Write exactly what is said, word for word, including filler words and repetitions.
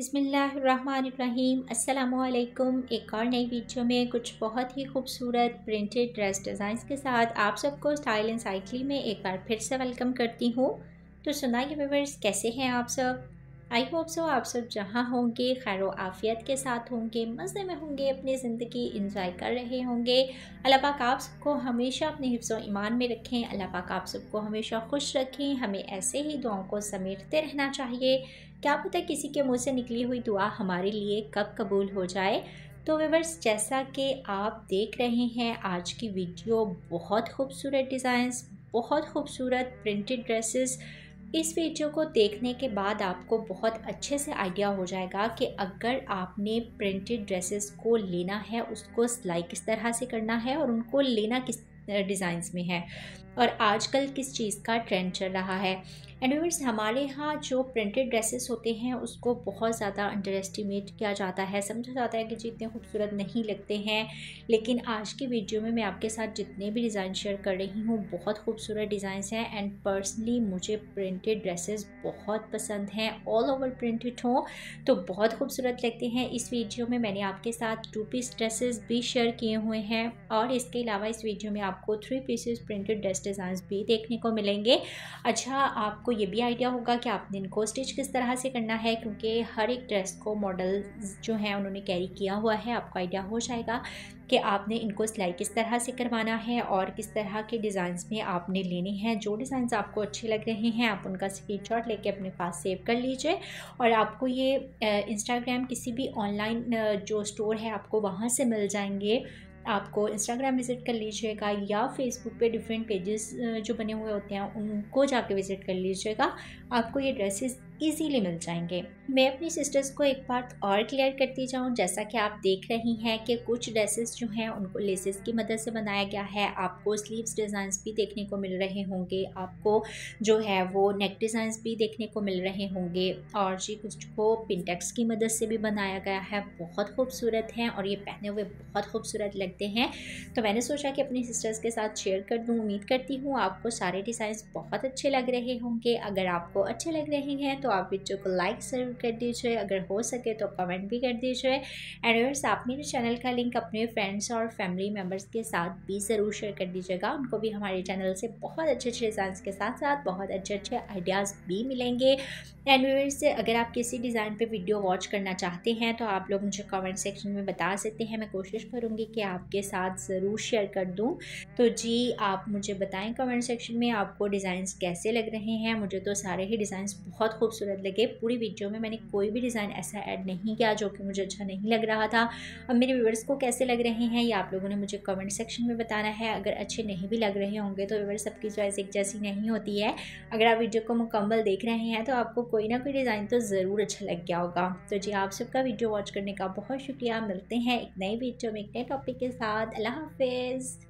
बिस्मिल्लाहिर्रहमानिर्रहीम। अस्सलामुअलैकुम। एक और नई वीडियो में कुछ बहुत ही खूबसूरत प्रिंटेड ड्रेस डिज़ाइंस के साथ आप सबको स्टाइल इनसाइटली में एक बार फिर से वेलकम करती हूँ। तो सुनाइए व्यूअर्स, कैसे हैं आप सब? आई होप सो आप सब जहाँ होंगे खैर व आफियत के साथ होंगे, मज़े में होंगे, अपनी ज़िंदगी इंजॉय कर रहे होंगे। अल्लाह पाक आप सबको हमेशा अपने हिफ्ज़ व ईमान में रखें। अल्लाह पाक आप सबको हमेशा खुश रखें। हमें ऐसे ही दुआओं को समेटते रहना चाहिए। क्या पता किसी के मुँह से निकली हुई दुआ हमारे लिए कब कबूल हो जाए। तो व्यूअर्स, जैसा कि आप देख रहे हैं, आज की वीडियो बहुत खूबसूरत डिज़ाइंस, बहुत खूबसूरत प्रिंटेड ड्रेसेस। इस वीडियो को देखने के बाद आपको बहुत अच्छे से आइडिया हो जाएगा कि अगर आपने प्रिंटेड ड्रेसेस को लेना है, उसको सिलाई किस तरह से करना है और उनको लेना किस डिज़ाइंस में है और आजकल किस चीज़ का ट्रेंड चल रहा है। एंड व्यूअर्स, हमारे यहाँ जो प्रिंटेड ड्रेसेस होते हैं उसको बहुत ज़्यादा अंडर एस्टिमेट किया जाता है, समझा जाता है कि जी इतने खूबसूरत नहीं लगते हैं। लेकिन आज की वीडियो में मैं आपके साथ जितने भी डिज़ाइन शेयर कर रही हूँ बहुत खूबसूरत डिज़ाइंस हैं। एंड पर्सनली मुझे प्रिंटेड ड्रेसेस बहुत पसंद हैं, ऑल ओवर प्रिंटेड हों तो बहुत खूबसूरत लगते हैं। इस वीडियो में मैंने आपके साथ टू पीस ड्रेसेस भी शेयर किए हुए हैं और इसके अलावा इस वीडियो में आपको three pieces printed dress designs भी देखने को मिलेंगे। अच्छा, आपको ये भी आइडिया होगा कि आपने इनको स्टिच किस तरह से करना है, क्योंकि हर एक ड्रेस को मॉडल जो हैं उन्होंने कैरी किया हुआ है। आपको आइडिया हो जाएगा कि आपने इनको सिलाई किस तरह से करवाना है और किस तरह के डिज़ाइंस में आपने लेने हैं। जो डिज़ाइंस आपको अच्छे लग रहे हैं आप उनका स्क्रीनशॉट लेके अपने पास सेव कर लीजिए और आपको ये इंस्टाग्राम किसी भी ऑनलाइन जो स्टोर है आपको वहाँ से मिल जाएंगे। आपको इंस्टाग्राम विज़िट कर लीजिएगा या फेसबुक पे डिफरेंट पेजेस जो बने हुए होते हैं उनको जाके विज़िट कर लीजिएगा, आपको ये ड्रेसेस इजीली मिल जाएंगे। मैं अपनी सिस्टर्स को एक बात और क्लियर करती जाऊँ, जैसा कि आप देख रही हैं कि कुछ ड्रेसेस जो हैं उनको लेसेस की मदद से बनाया गया है। आपको स्लीव्स डिज़ाइंस भी देखने को मिल रहे होंगे, आपको जो है वो नेक डिज़ाइंस भी देखने को मिल रहे होंगे और जी कुछ को पिनटेक्स की मदद से भी बनाया गया है। बहुत खूबसूरत हैं और ये पहने हुए बहुत खूबसूरत लगते हैं। तो मैंने सोचा कि अपनी सिस्टर्स के साथ शेयर कर दूँ। उम्मीद करती हूँ आपको सारे डिज़ाइंस बहुत अच्छे लग रहे होंगे। अगर आपको अच्छे लग रहे हैं तो आप वीडियो को लाइक जरूर कर दीजिए, अगर हो सके तो कमेंट भी कर दीजिए। एंड व्यूअर्स, आप मेरे चैनल का लिंक अपने फ्रेंड्स और फैमिली मेम्बर्स के साथ भी ज़रूर शेयर कर दीजिएगा, उनको भी हमारे चैनल से बहुत अच्छे अच्छे डिज़ाइंस के साथ साथ बहुत अच्छे अच्छे आइडियाज़ भी मिलेंगे। एंड व्यूअर्स, अगर आप किसी डिज़ाइन पर वीडियो वॉच करना चाहते हैं तो आप लोग मुझे कमेंट सेक्शन में बता सकते हैं, मैं कोशिश करूँगी कि आपके साथ ज़रूर शेयर कर दूँ। तो जी आप मुझे बताएँ कमेंट सेक्शन में आपको डिज़ाइंस कैसे लग रहे हैं। मुझे तो सारे ही डिज़ाइंस बहुत खूबसूरत सूरत लगे। पूरी वीडियो में मैंने कोई भी डिज़ाइन ऐसा ऐड नहीं किया जो कि मुझे अच्छा नहीं लग रहा था। अब मेरे व्यूअर्स को कैसे लग रहे हैं ये आप लोगों ने मुझे कमेंट सेक्शन में बताना है। अगर अच्छे नहीं भी लग रहे होंगे तो व्यूअर्स, सबकी चॉइस एक जैसी नहीं होती है। अगर आप वीडियो को मुकम्मल देख रहे हैं तो आपको कोई ना कोई डिज़ाइन तो ज़रूर अच्छा लग गया होगा। तो जी आप सबका वीडियो वॉच करने का बहुत शुक्रिया। मिलते हैं एक नई वीडियो में एक नए टॉपिक के साथ। अल्लाह हाफिज़।